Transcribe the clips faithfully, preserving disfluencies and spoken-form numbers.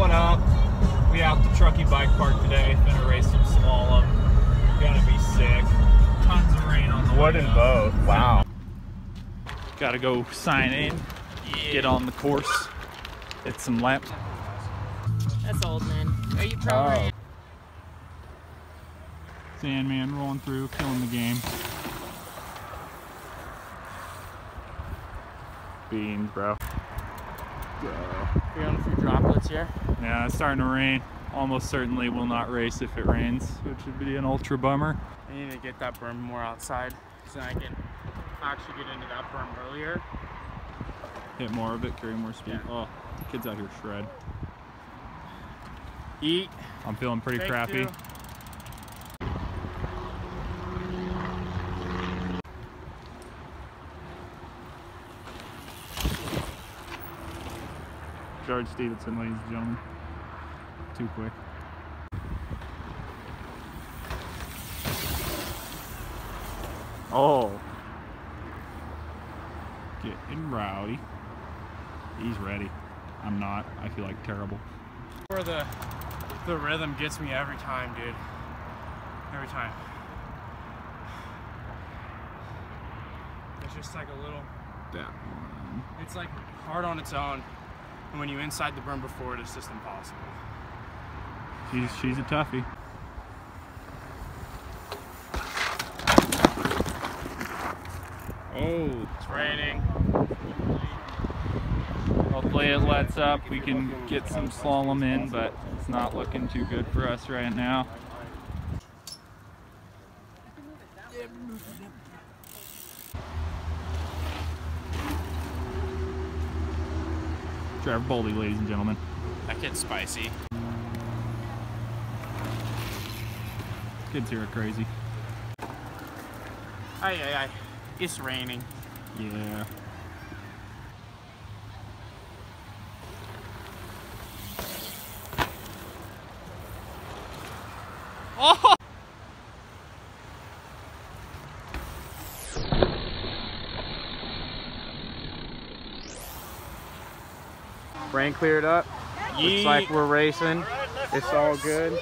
What up? We out to Truckee Bike Park today. Gonna race some slalom. Gonna be sick. Tons of rain on the way. What in both? Wow. Gotta go sign in. Yeah. Get on the course. Hit some laps. That's old man. Are you pro? Oh. Sandman rolling through, killing the game. Beans, bro. Feeling a few droplets here. Yeah, it's starting to rain. Almost certainly will not race if it rains, which would be an ultra bummer. I need to get that berm more outside so I can actually get into that berm earlier. Hit more of it, carry more speed. Yeah. Oh, the kids out here shred. Eat. I'm feeling pretty Thank crappy. You. George Stephenson, ladies and gentlemen. Too quick. Oh. Getting rowdy. He's ready. I'm not. I feel like terrible. Where the the rhythm gets me every time, dude. Every time. It's just like a little. That one. It's like hard on its own. And when you're inside the berm before it, it's just impossible. She's, she's a toughie. Oh, it's raining. Hopefully it lets up. We can get some slalom in, but it's not looking too good for us right now. Trevor Boldy, ladies and gentlemen. That kid's spicy. Kids here are crazy. Aye, aye, aye. It's raining. Yeah. Oh! Rain cleared up. Yeet. Looks like we're racing. It's all good.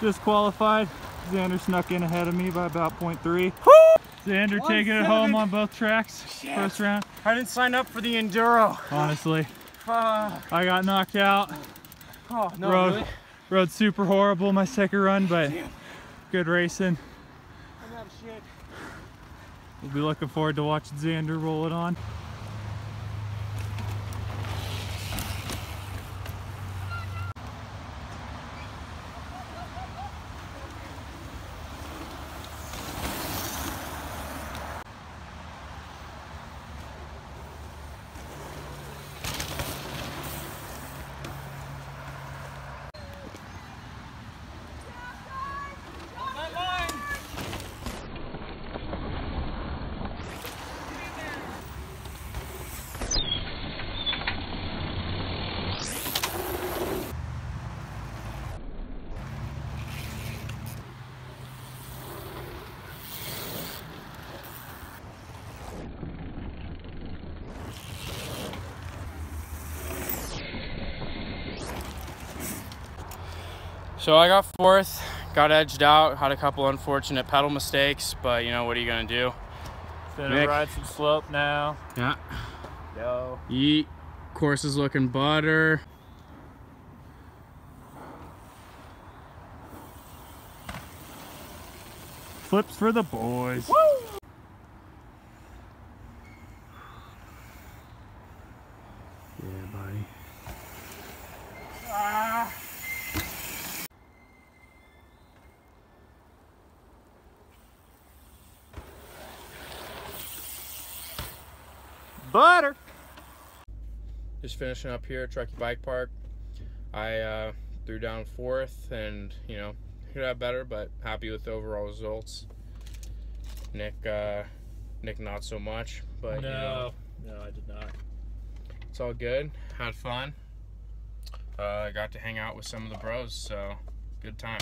Just qualified. Xander snuck in ahead of me by about point three. Woo! Xander taking it home on both tracks. Shit. First round. I didn't sign up for the enduro. Honestly. Uh, I got knocked out. Oh, no, rode, really? Rode super horrible my second run, but damn. Good racing. I'm out of shit. We'll be looking forward to watching Xander roll it on. So I got fourth, got edged out, had a couple unfortunate pedal mistakes, but you know, what are you gonna do? Gonna ride some slope now. Yeah. Yo. Yeet. Course is looking butter. Flips for the boys. Woo! Yeah, buddy. Ah. Butter. Just finishing up here at Truckee Bike Park. I uh, threw down fourth, and you know, could have better, but happy with the overall results. Nick, uh, Nick, not so much, but no, you know, no, I did not. It's all good. Had fun. uh, I got to hang out with some of the bros, so good time.